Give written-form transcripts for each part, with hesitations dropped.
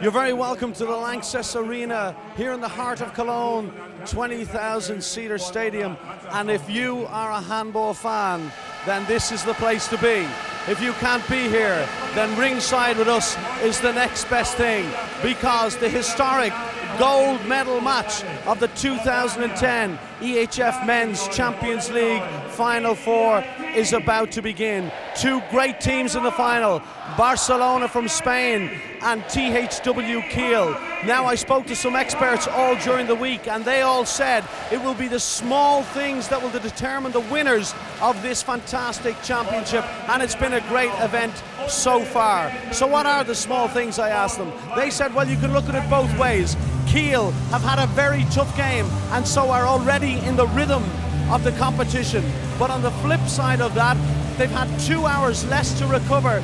You're very welcome to the Lanxess Arena here in the heart of Cologne, 20,000-seater stadium. And if you are a handball fan, then this is the place to be. If you can't be here, then ringside with us is the next best thing, because the historic gold medal match of the 2010 EHF Men's Champions League Final Four is about to begin. Two great teams in the final, Barcelona from Spain and THW Kiel. Now, I spoke to some experts all during the week and they all said it will be the small things that will determine the winners of this fantastic championship, and it's been a great event so far. So what are the small things, I asked them. They said, well, you can look at it both ways. Kiel have had a very tough game and so are already in the rhythm of the competition. But on the flip side of that, they've had 2 hours less to recover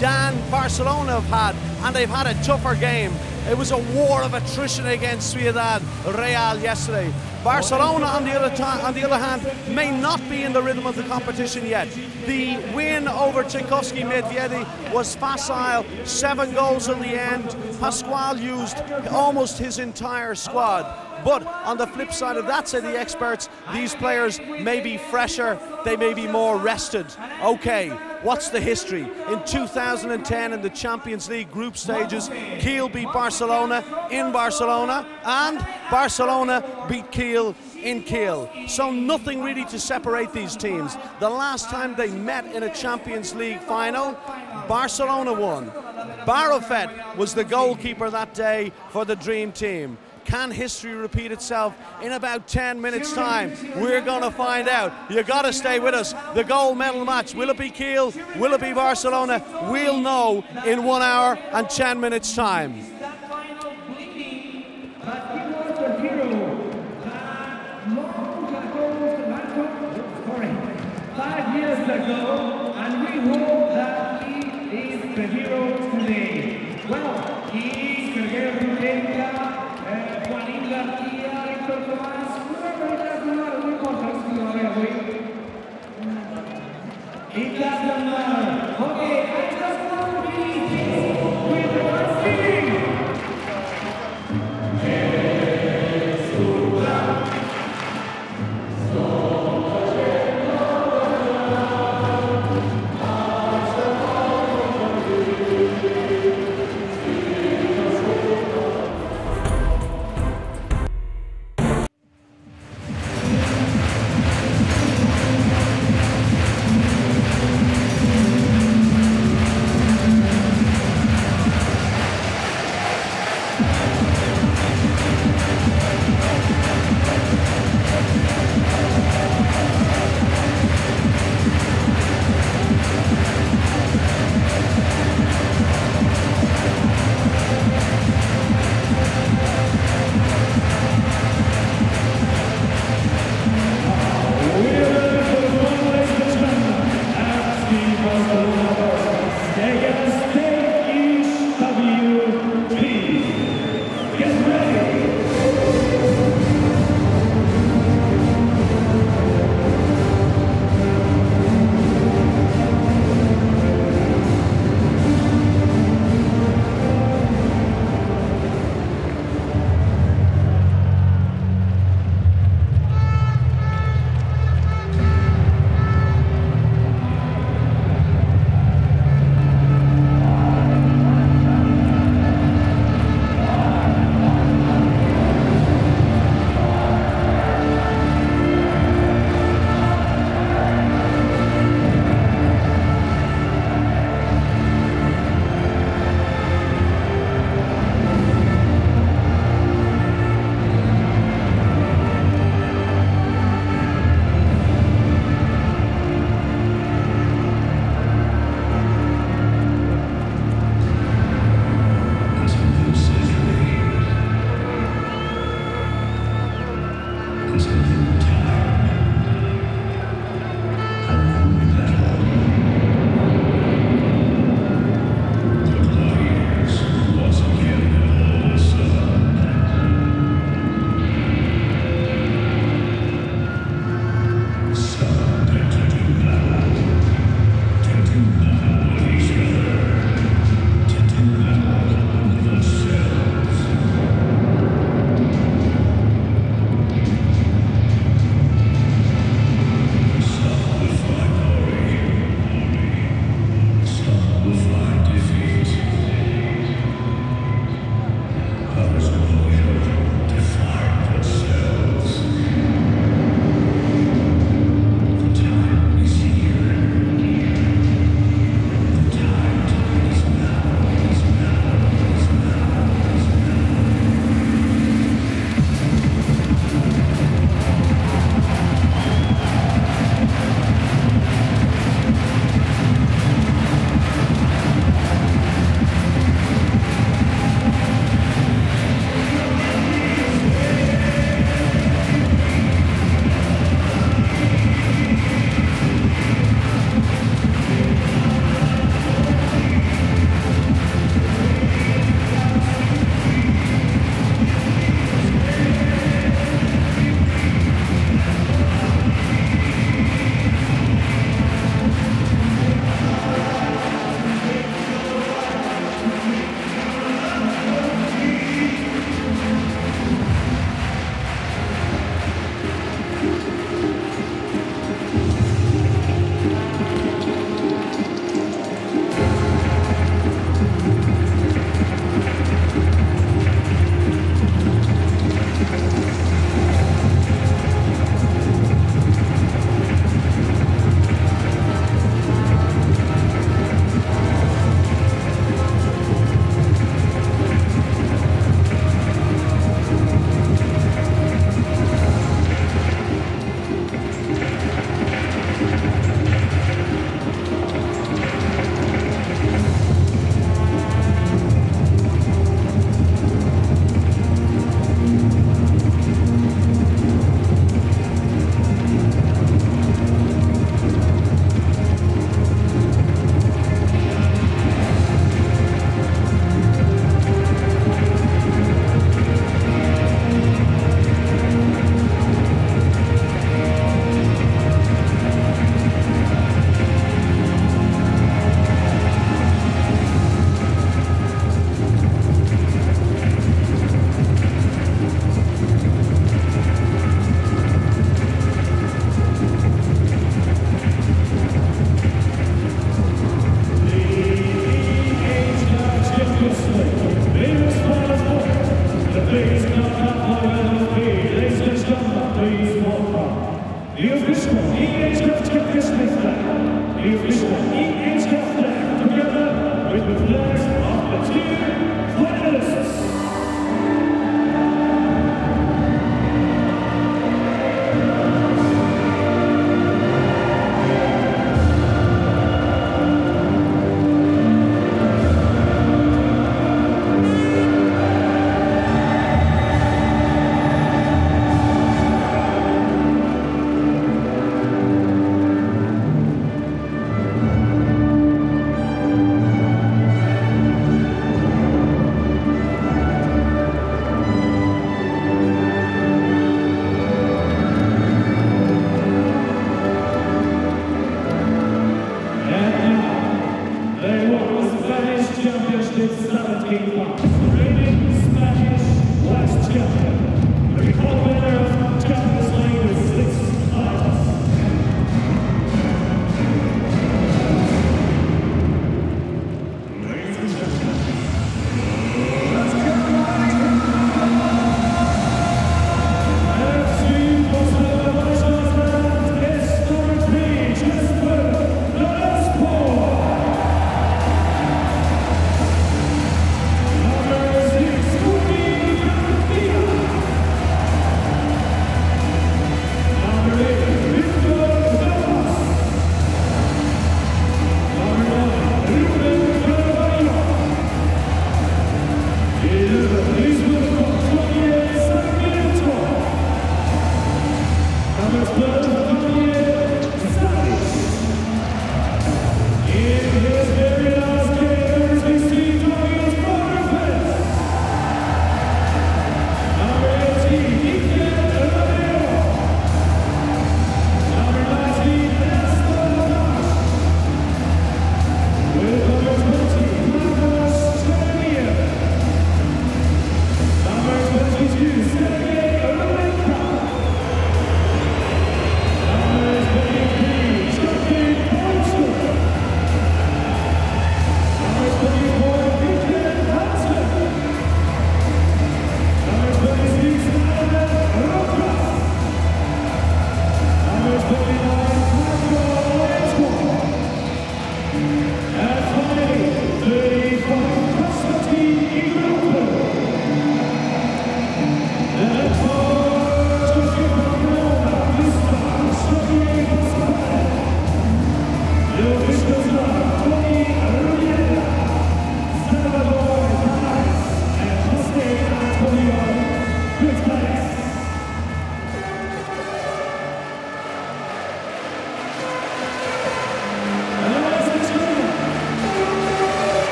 than Barcelona have had, and they've had a tougher game. It was a war of attrition against Ciudad Real yesterday. Barcelona, on the other hand, may not be in the rhythm of the competition yet. The win over Tchaikovsky-Medvedi was facile, 7 goals in the end. Pascual used almost his entire squad. But on the flip side of that, say the experts, these players may be fresher, they may be more rested. Okay, what's the history? In 2010, in the Champions League group stages, Kiel beat Barcelona in Barcelona, and Barcelona beat Kiel in Kiel. So nothing really to separate these teams. The last time they met in a Champions League final, Barcelona won. Barofet was the goalkeeper that day for the dream team. Can history repeat itself in about 10 minutes' time? We're going to find out. You've got to stay with us. The gold medal match. Will it be Kiel? Will it be Barcelona? We'll know in 1 hour and 10 minutes' time. Years ago, and we hope that he is the hero today. Well, he is the hero today. Juanin, Victor Tomas, whoever does not win contracts, you are away. It doesn't matter. Okay, I just want to be this with the first team.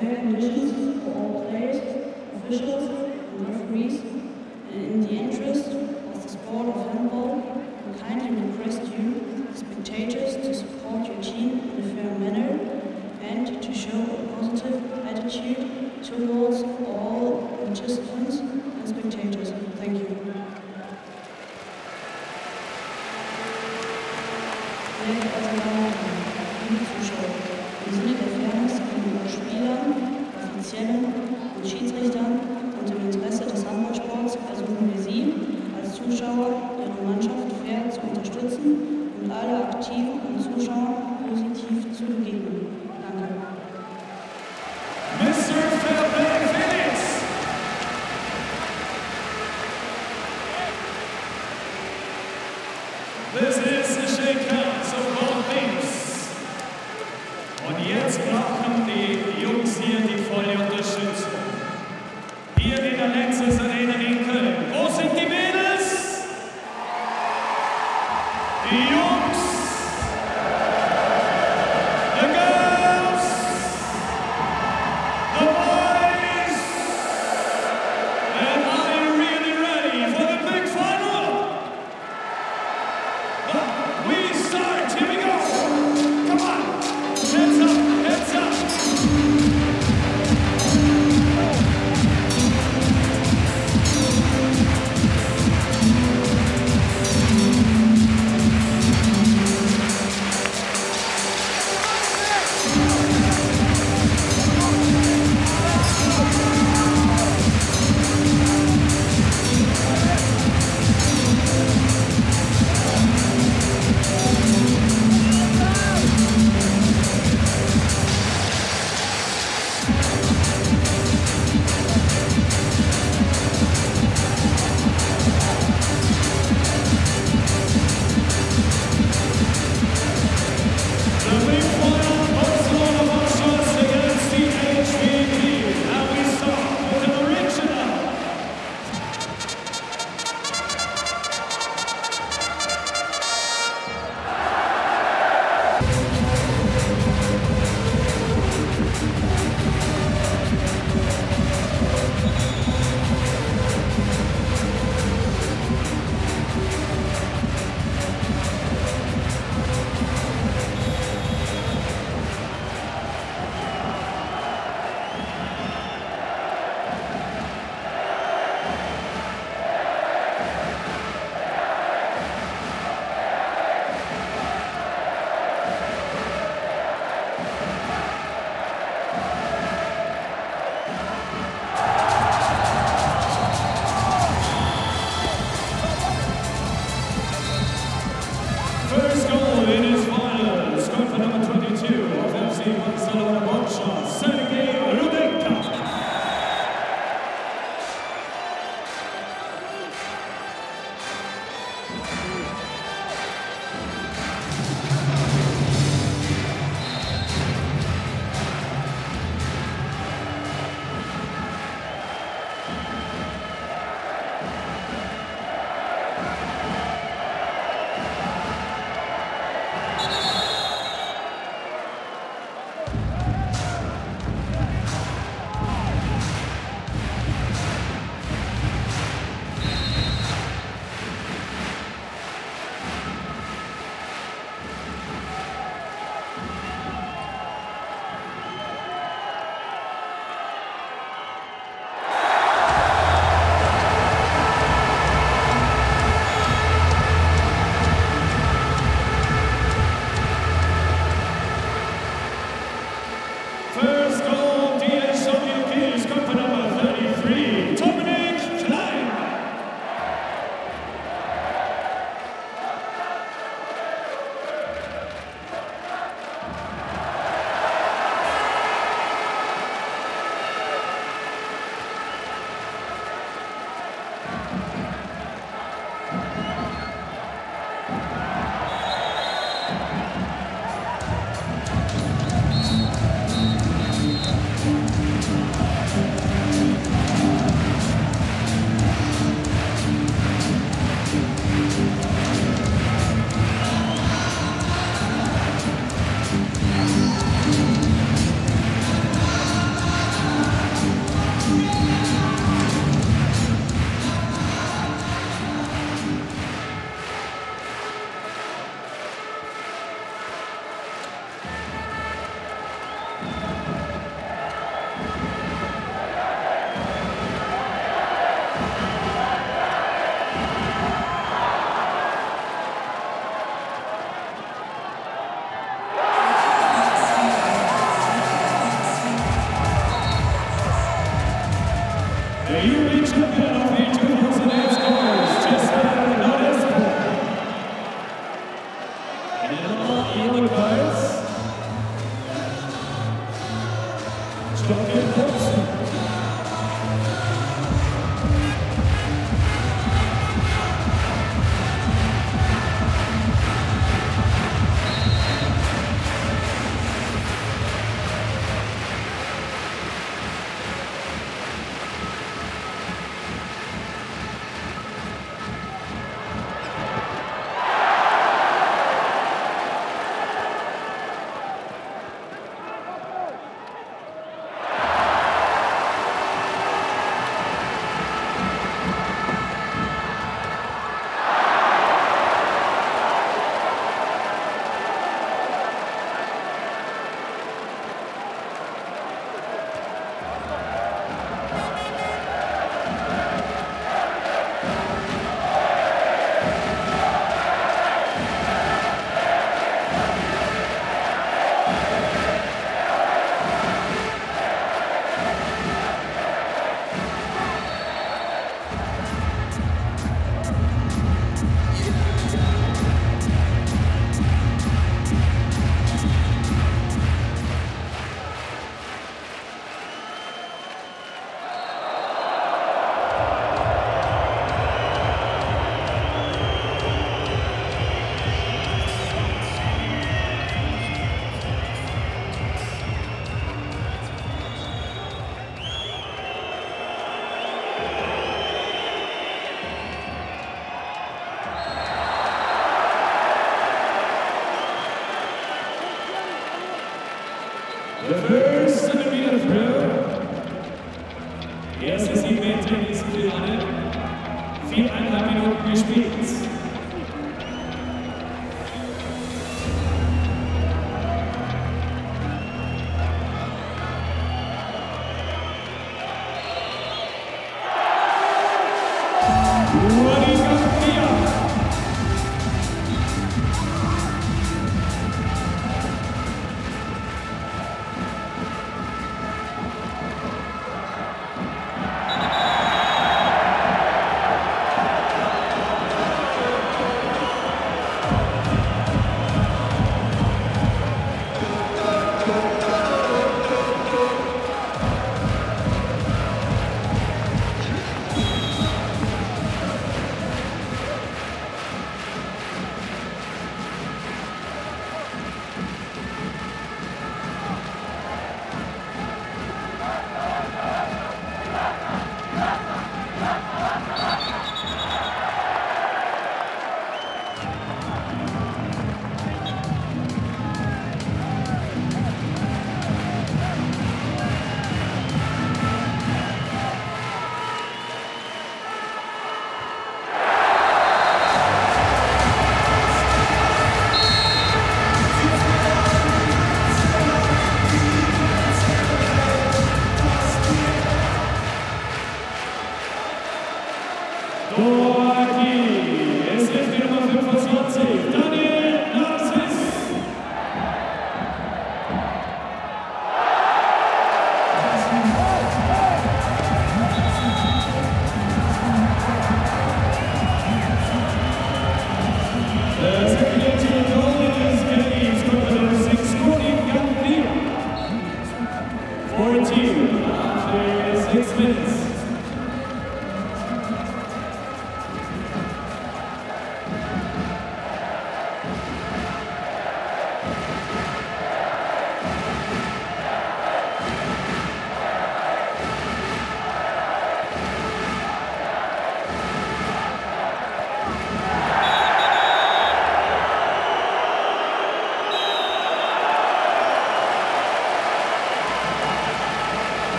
fair conditions for all players, officials, and referees, and in the interest of the sport of handball, we kindly request you, spectators, to support your team in a fair manner and to show a positive attitude towards all participants and spectators. Thank you. Im Sinne der Fairness gegenüber Spielern, Offiziellen und Schiedsrichtern und im Interesse des Handballsports ersuchen wir Sie, als Zuschauer Ihre Mannschaft fair zu unterstützen und alle Aktiven und Zuschauer positiv zu begegnen. Danke. Mr. Fairplay Felix! This is the shakeout of all things. Und jetzt brauchen die Jungs hier die volle Unterstützung. Hier in der Lanxess Arena in Köln. Wo sind die Mädels? Die Jungs. The girls. The boys. And are you really ready for the big final? But we start. Here we go. Come on. Heads up! Heads up!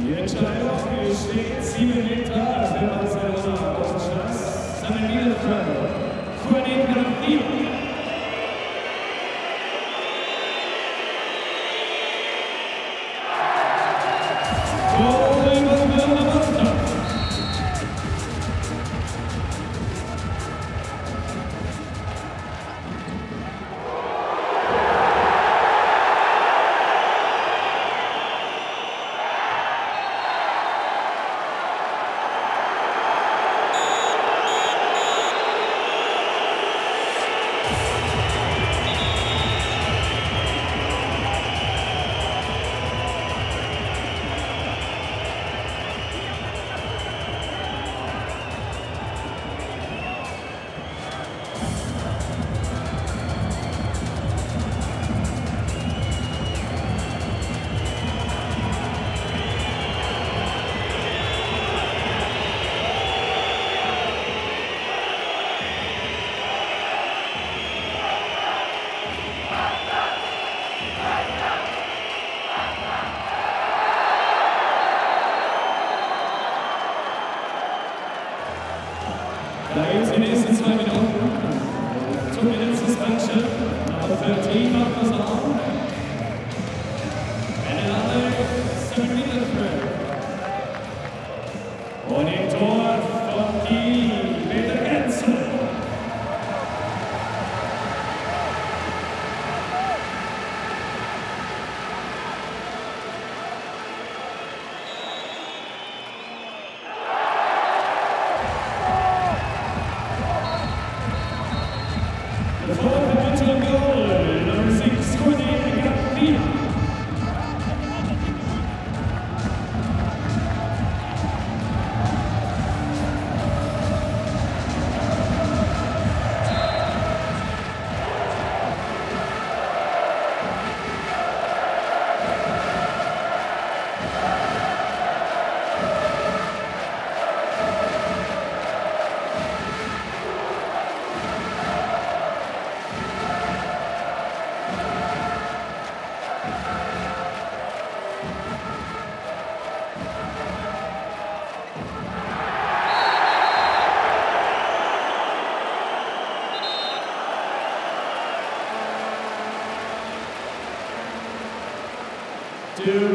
Die Entscheidung steht 7 Meter für Ausländer Deutschlands. Samuel für den Kampf. Da geht es in den nächsten 2 Minuten zum letzten Match. Aber für Team macht das auch. Eine Lade zum Mittelfeld. Und im Tor von Peter Kjellson.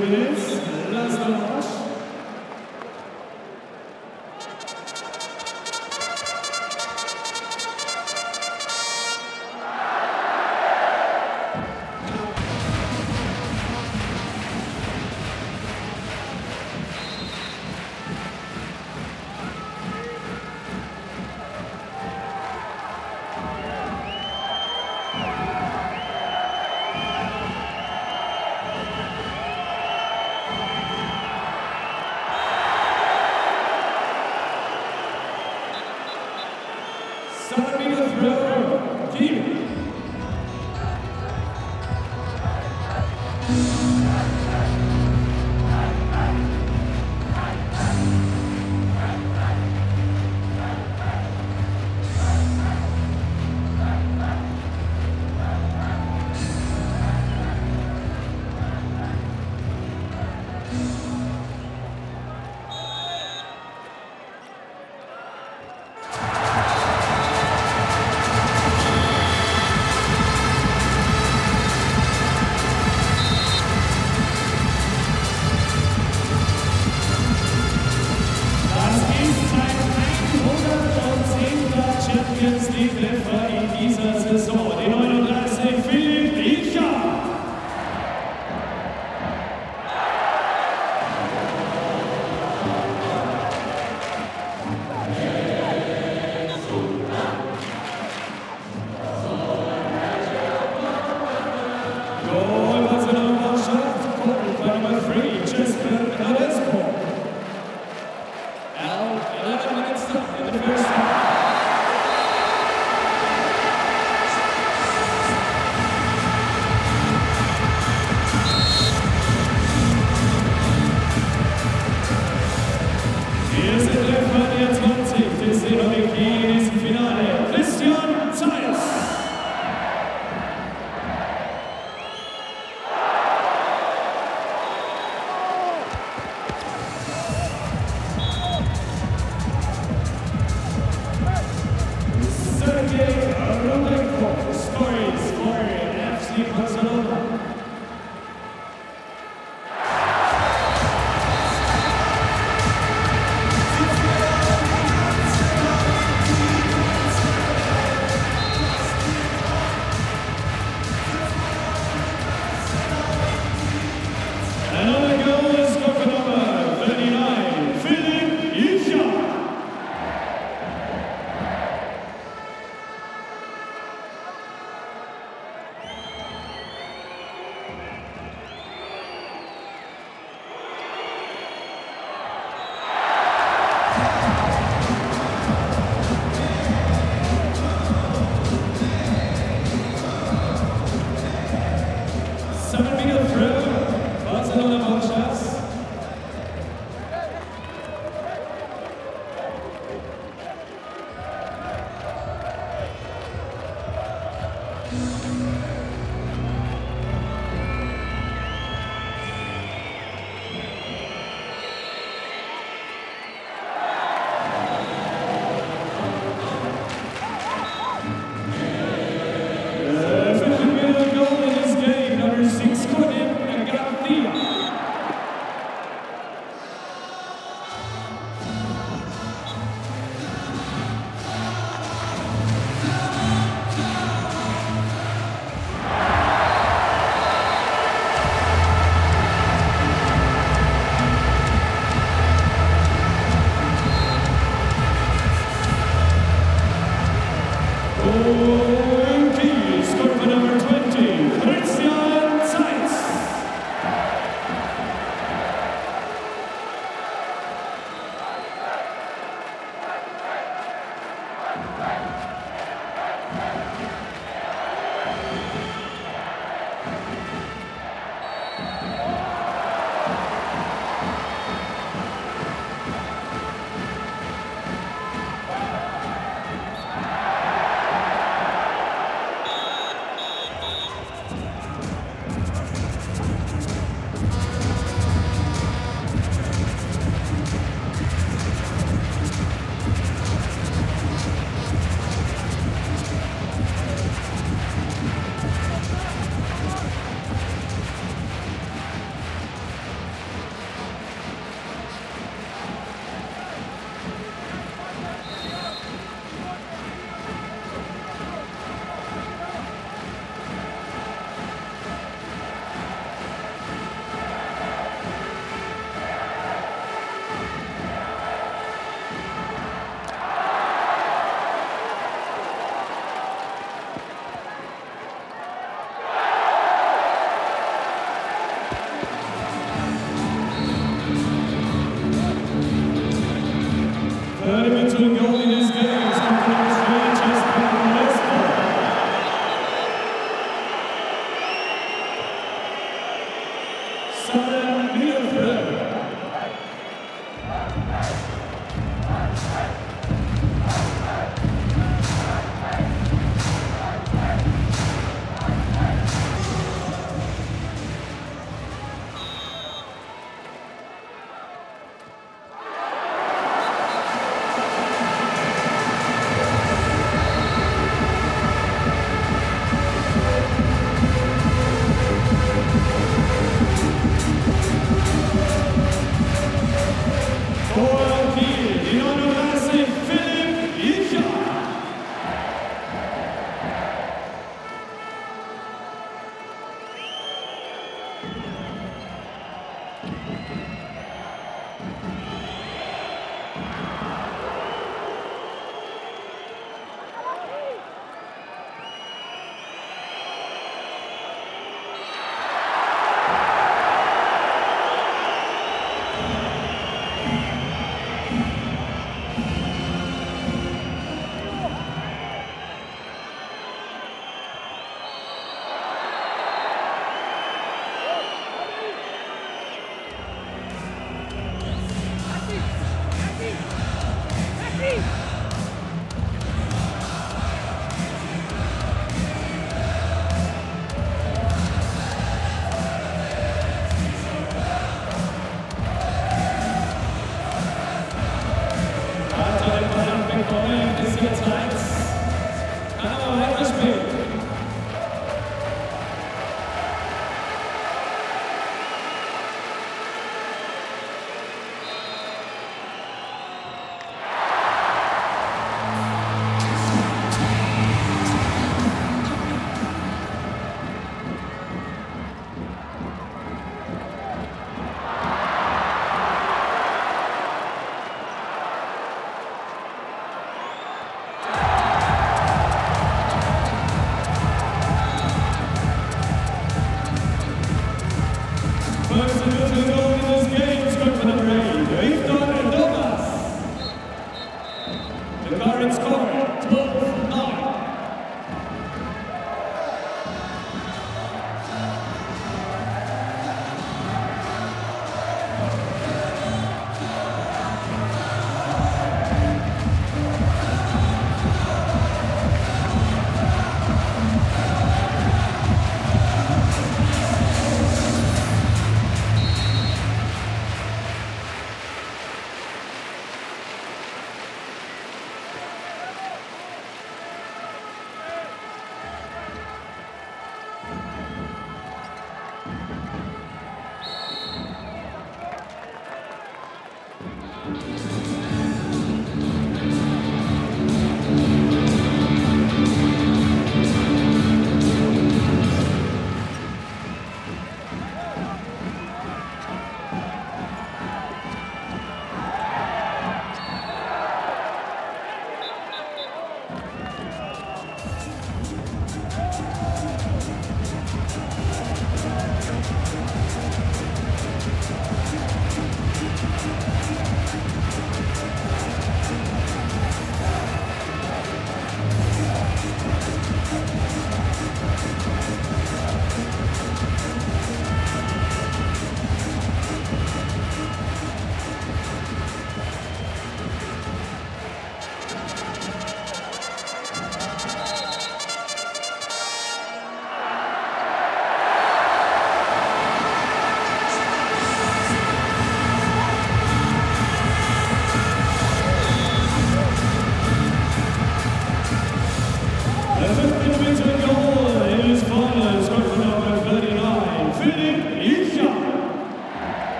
Minutes, Laszlo Nagy.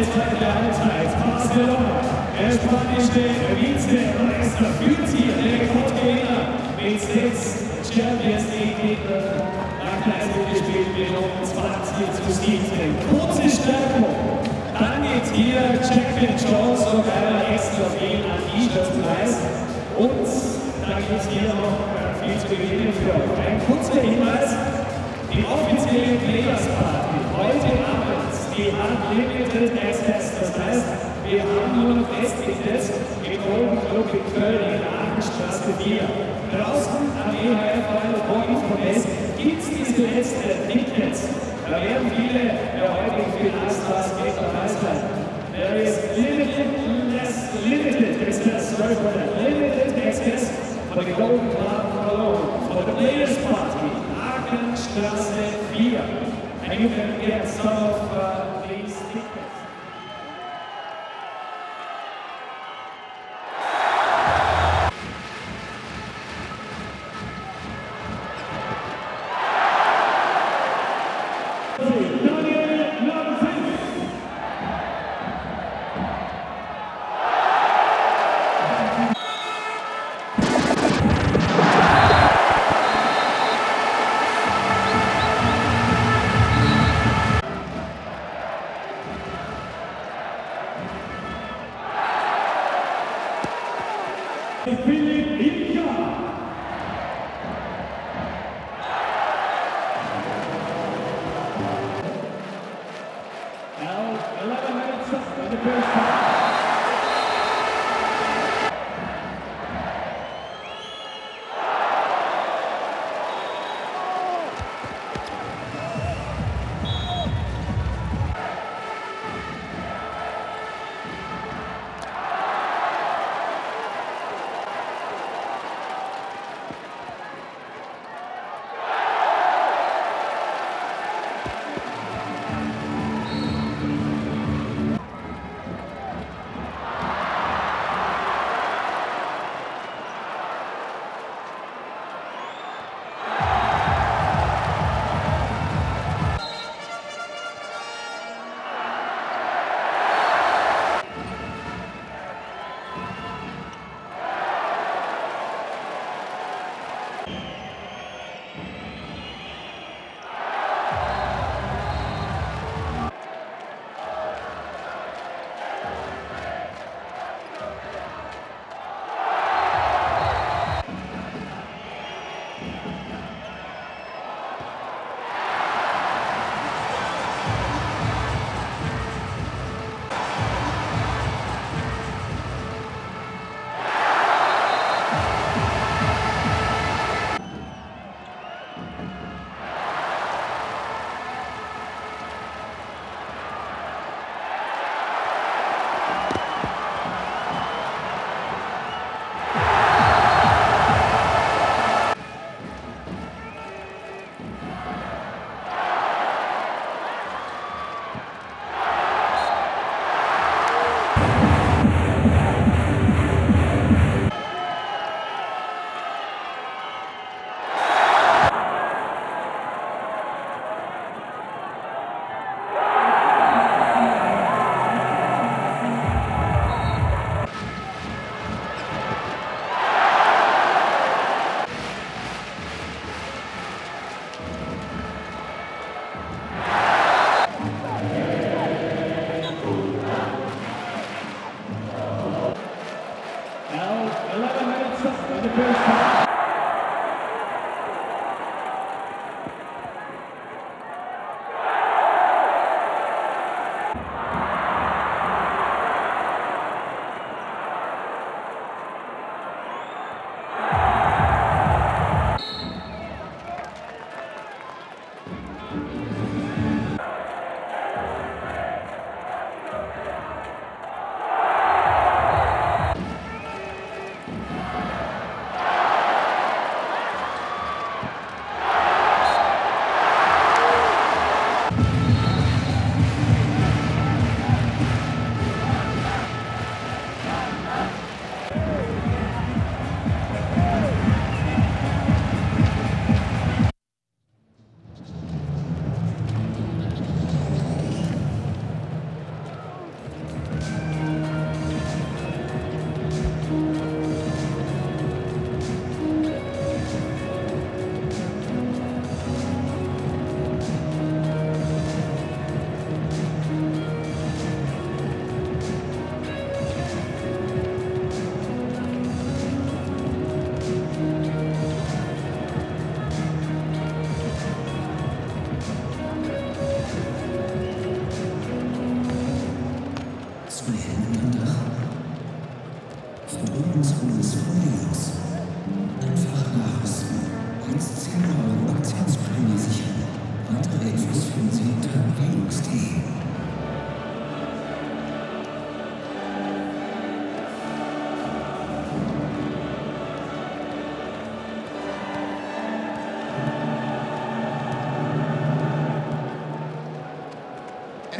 Möglichkeit der Halbzeit. Barcelona, der spanische Vizemeister führt hier in der Quartfinale mit 6 Champions League-Gegner. Nach der Eisung gespielt wird um 20:17. Kurze Stärkung. Dann geht hier Jack and Jones und einer extra Fehl an Preis. Und dann geht hier noch viel zu gewinnen für euch. Ein kurzer Hinweis: Die offizielle Players-Party heute Abend, die hat Limited Access. Das heißt, wir haben nur noch Festtickets im Golden Club in Köln in der Aachestraße 4. Draußen am EHF Final Four Infomess gibt es diese letzten Tickets. Da werden viele der heutigen Finanzstraße mitgereist werden. There is limited access, sorry for that, limited access for the Golden Club alone, for the Players Party. Aachestraße 4. And you can get some of these tickets. Filip Yusek. Now 11 minutes left in the first half.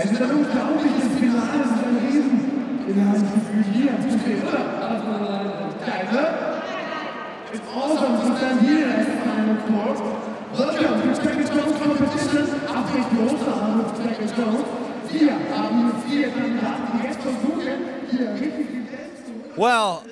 Es wird ein unglaubliches Finale sein gewesen. Wir haben das Gefühl, hier zu stehen, oder? Deine? It's awesome to stand here at the Final Four. Welcome to Jack and Jones Competition. Absicht großer Abend zu Jack and Jones. Wir haben vier Kandidaten, die jetzt versuchen, hier richtig die Welt zu machen. Well,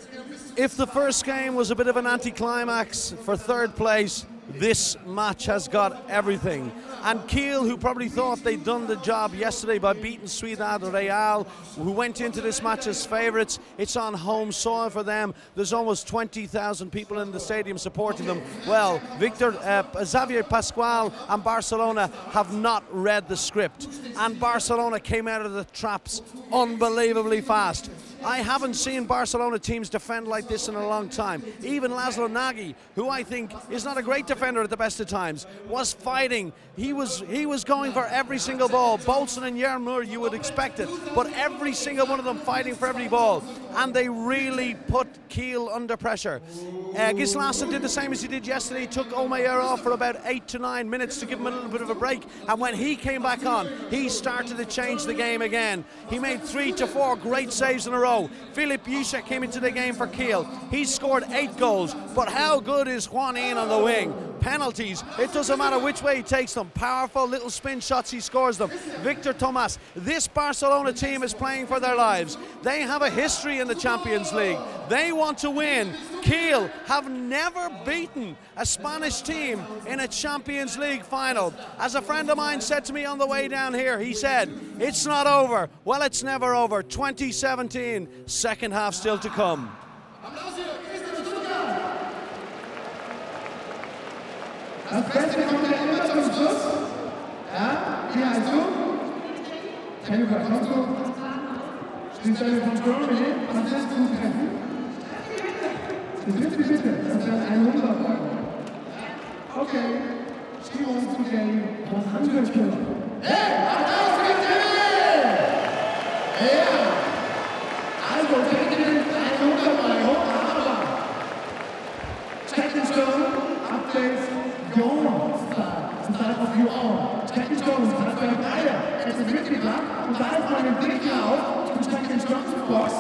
if the first game was a bit of an anticlimax for third place, this match has got everything. And Kiel, who probably thought they'd done the job yesterday by beating Ciudad Real, who went into this match as favourites, it's on home soil for them. There's almost 20,000 people in the stadium supporting them. Well, Xavier Pascual and Barcelona have not read the script. And Barcelona came out of the traps unbelievably fast. I haven't seen Barcelona teams defend like this in a long time. Even Laszlo Nagy, who I think is not a great defender at the best of times, was fighting. He was going for every single ball. Bolson and Yermur, you would expect it, but every single one of them fighting for every ball. And they really put Kiel under pressure. Gislason did the same as he did yesterday. He took Omeyer off for about 8 to 9 minutes to give him a little bit of a break. And when he came back on, he started to change the game again. He made 3 to 4 great saves in a row. Filip Yusek came into the game for Kiel. He scored 8 goals, but how good is Juanin on the wing? Penalties, it doesn't matter which way he takes them. Powerful little spin shots, he scores them. Victor Tomas, this Barcelona team is playing for their lives. They have a history in the Champions League. They want to win. Kiel have never beaten a Spanish team in a Champions League final. As a friend of mine said to me on the way down here, he said, it's not over. Well, it's never over. 2017, second half still to come. Das Beste kommt ja immer zum Schluss. Ja, wie heißt du? Can you go to Congo? Sind alle von Germany? Was hast du treffen? Bitte, bitte, das wären 100 Euro. Okay, Stimmung zu Game von Handwerkern. Hey, macht aus mit dir! Ja, also kriegt ihr jetzt 100 Euro, aber check the show, Updates. Start of your own. Jack and Jones hat bei Dyer etwas mitgebracht und da ist man im Blick drauf und Jack and Jones Box.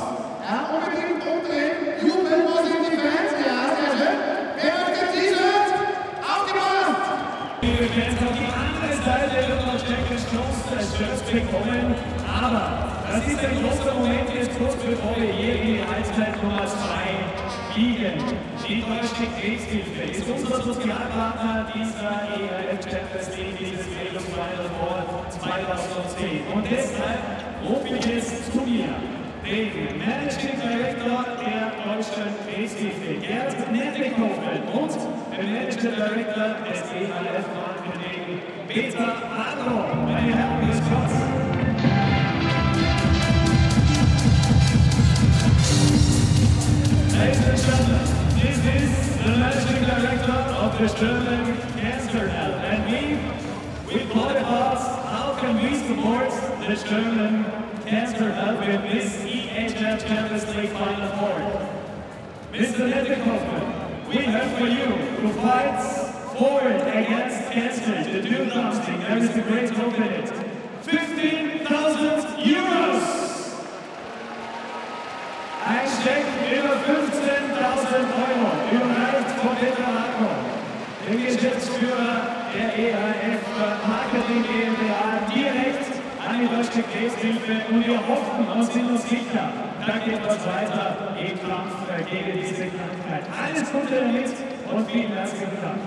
Ja, unbedingt umdrehen. Jubel vor den Fans. Ja, sehr schön. Wer hat gesiedelt? Aufgemacht! Liebe Fans, auf die andere Seite wird noch Jack and Jones das Schöpfchen kommen. Aber das ist ein großer Moment jetzt kurz bevor wir hier in die Halbzeit Nummer 2 liegen. Die Deutsche Krebshilfe ist unser Sozialpartner dieser EHF Champions League, dieses Jahr Final Four 2010. Und deshalb rufe ich jetzt zu mir den Managing Director der Deutschen Krebshilfe, Gerhard Nertekofel, und den Managing Director des EHF Men's Champions League, Peter Adler. Meine Herren, bis kurz. Ladies and gentlemen, this is the managing director of the German Cancer Help, and we thought about how can we support the German Cancer Help in this EHF Champions League Final Four. Mr. Nertekofel, we have for you to fight forward against cancer, to do something. There is a great hope in it. 15,000 euros! Ein Scheck über 15.000 Euro überreicht von Peter Harko, dem Geschäftsführer der EHF Marketing GmbH, direkt an die Deutsche Krebshilfe. Und wir hoffen und sind uns sicher, da geht was weiter im Kampf gegen diese Krankheit. Alles Gute damit und vielen herzlichen Dank.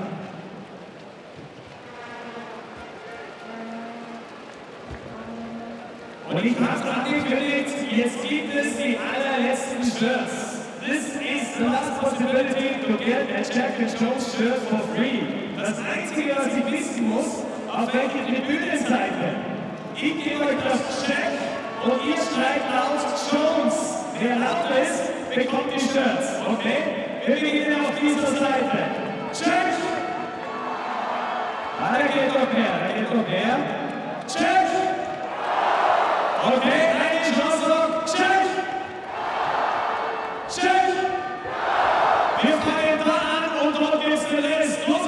Und ich habe angekündigt, jetzt gibt es die allerletzten Shirts. This is the last possibility to get a Jack and Jones shirt for free. Das Einzige, was ich wissen muss, auf welche Tribünenseite. Ich gebe euch das Check und ihr schreibt aus Jones. Wer laut ist, bekommt den Stürz. Okay? Wir beginnen auf dieser Seite. Check! Ah, da geht noch mehr, da geht noch mehr. Check! Okay, eine Chance noch. Check! Check! Wir fangen dran an und dort geht's den Rest. Los,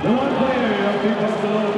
Nummer 3 auf die Barcelona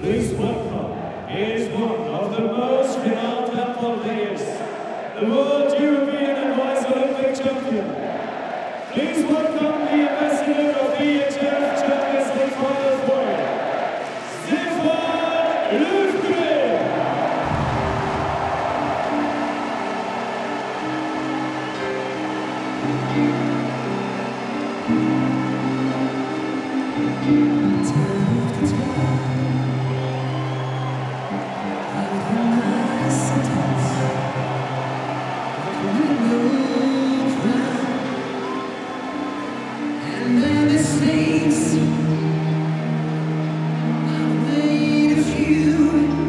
This partner is one of the most renowned handball players, the world, European and Vice Olympic champion. Please welcome the ambassador of the EHF Champions League Final Four, Stefan Löfgren. Mistakes I've made a few.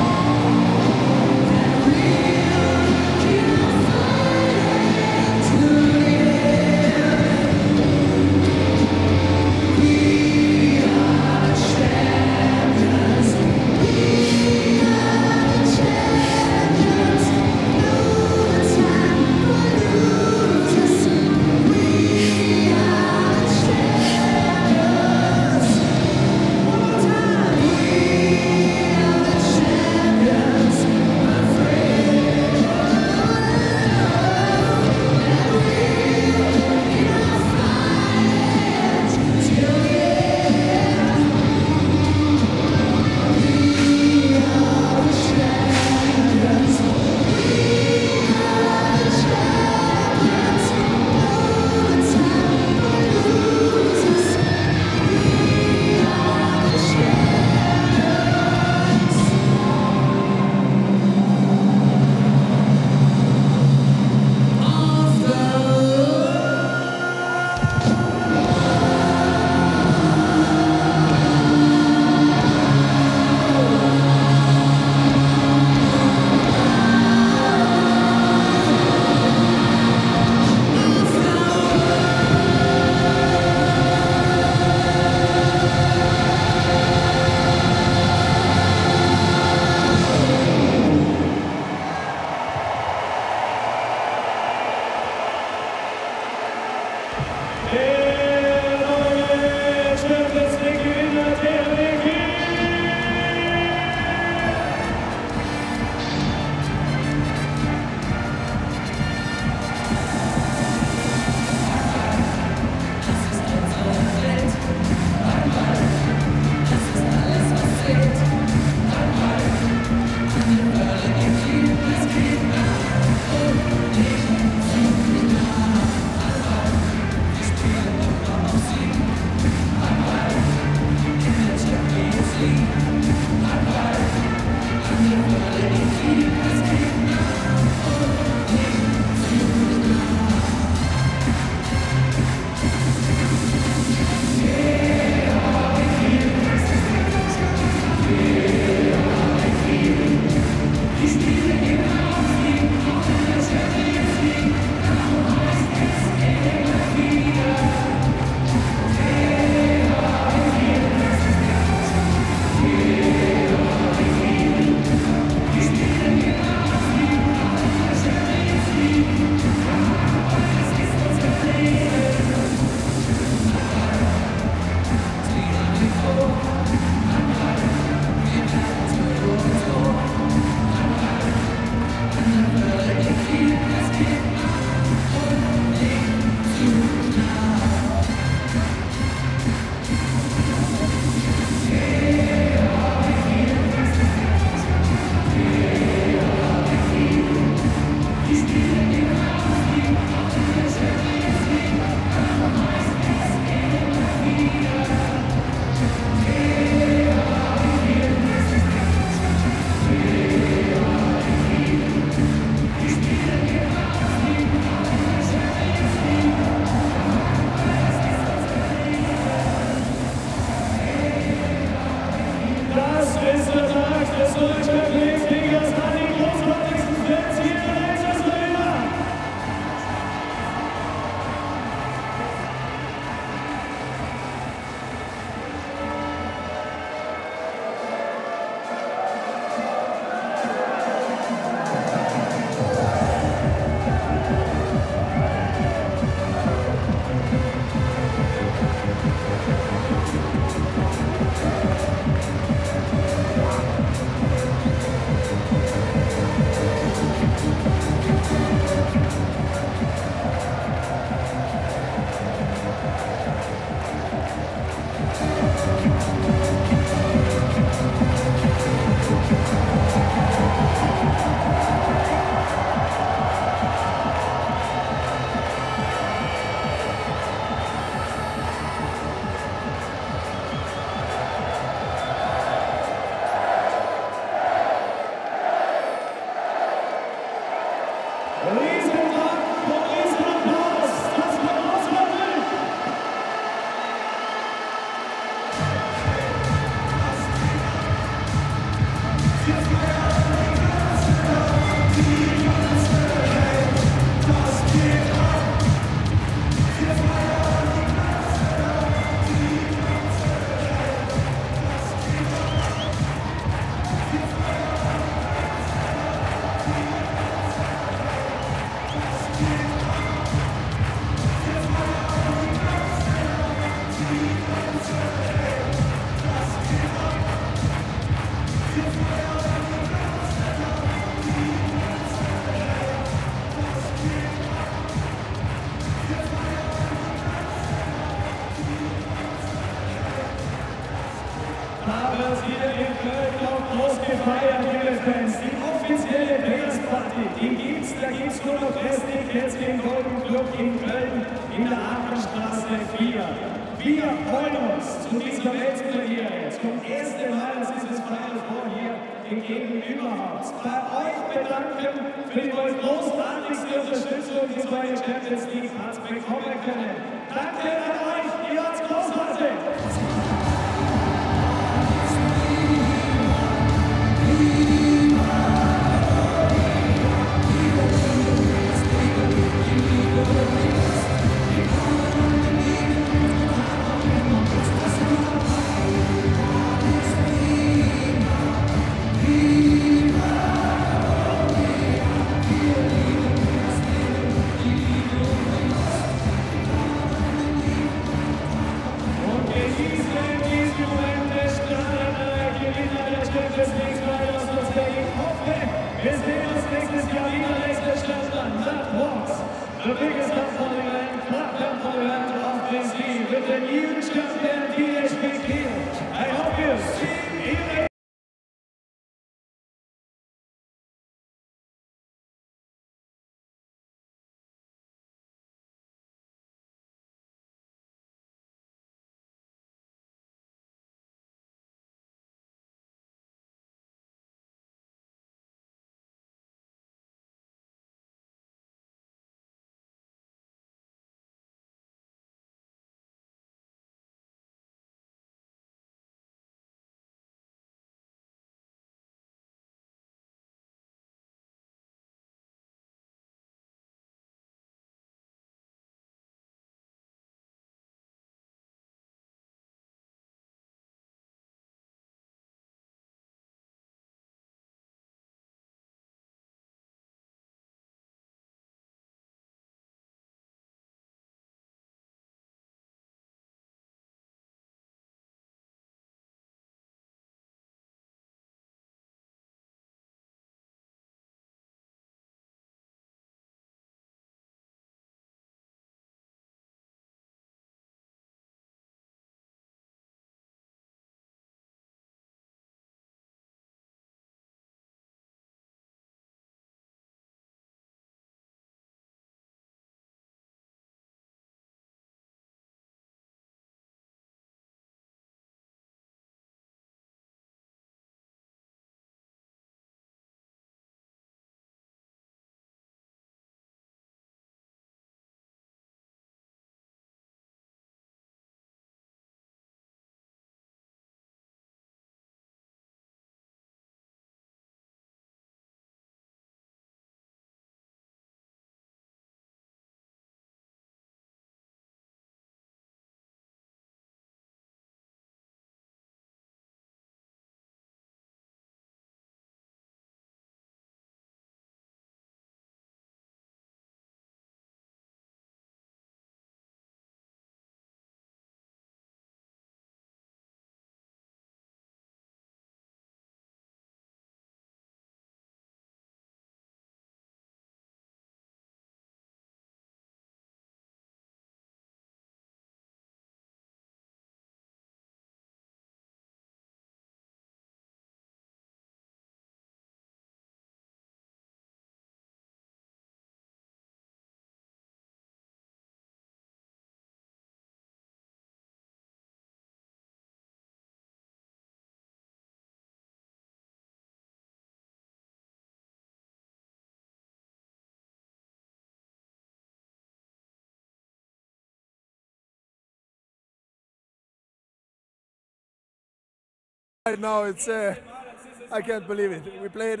Right now, it's I can't believe it. We played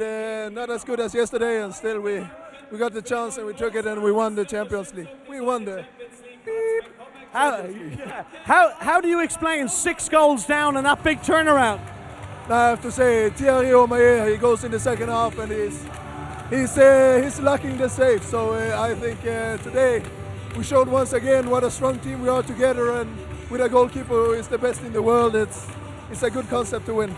not as good as yesterday, and still we got the chance and we took it and we won the Champions League. We won the. How do you explain 6 goals down and that big turnaround? I have to say, Thierry Omeyer, he goes in the second half and he's lacking the save. So I think today we showed once again what a strong team we are together and. with a goalkeeper who is the best in the world, it's a good concept to win.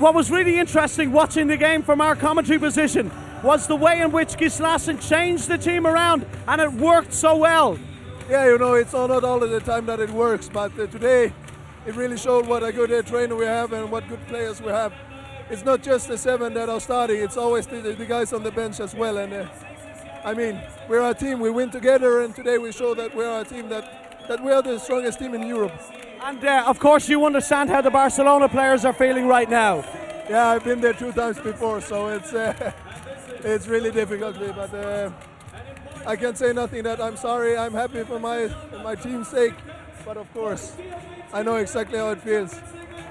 What was really interesting watching the game from our commentary position was the way in which Gislason changed the team around, and it worked so well. Yeah, you know, it's not all of the time that it works, but today it really showed what a good trainer we have and what good players we have. It's not just the seven that are starting, it's always the guys on the bench as well. And I mean, we're a team, we win together, and today we show that we're a team, that we are the strongest team in Europe. And of course you understand how the Barcelona players are feeling right now. Yeah, I've been there 2 times before, so it's really difficult, but I can say nothing that I'm sorry. I'm happy for my team's sake, but of course I know exactly how it feels.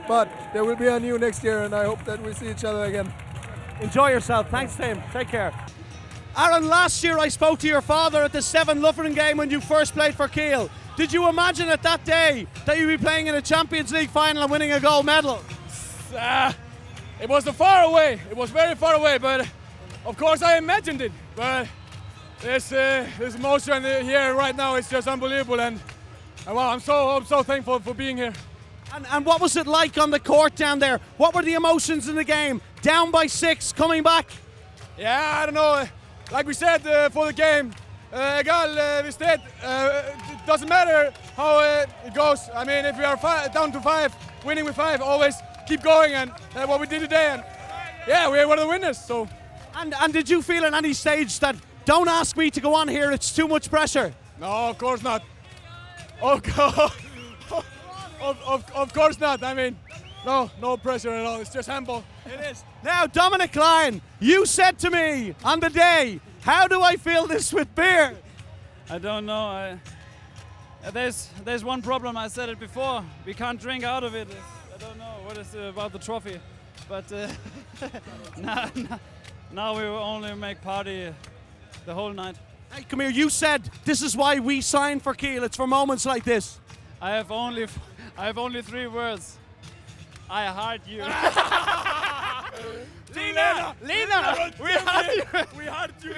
But there will be a new next year, and I hope that we see each other again. Enjoy yourself. Thanks, Tim. Take care. Aaron, last year I spoke to your father at the 7 Lufferen game when you first played for Kiel. Did you imagine at that day that you'd be playing in a Champions League final and winning a gold medal? It was far away. It was very far away, but of course I imagined it. But this emotion here right now is just unbelievable, and wow, I'm so thankful for being here. And what was it like on the court down there? What were the emotions in the game? Down by 6, coming back? Yeah, I don't know. Like we said for the game, it doesn't matter how it goes. I mean, if we are down to 5, winning with 5, always keep going, and what we did today. And yeah, we're one of the winners. So. And did you feel at any stage that, don't ask me to go on here, it's too much pressure? No, of course not. Oh, God. Of course not. I mean, no pressure at all. It's just handball. It is. Now, Dominic Klein, you said to me on the day, how do I feel this with beer? I don't know. There's one problem. I said it before. We can't drink out of it. I don't know what is about the trophy, but now we will only make party the whole night. Hey, come here. You said this is why we signed for Kiel. It's for moments like this. I have only 3 words. I heart you. Lena, we heart you.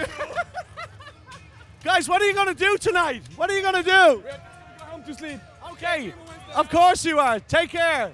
Guys, what are you going to do tonight? What are you going to do? We're going home to sleep. Okay, of course you are. Take care.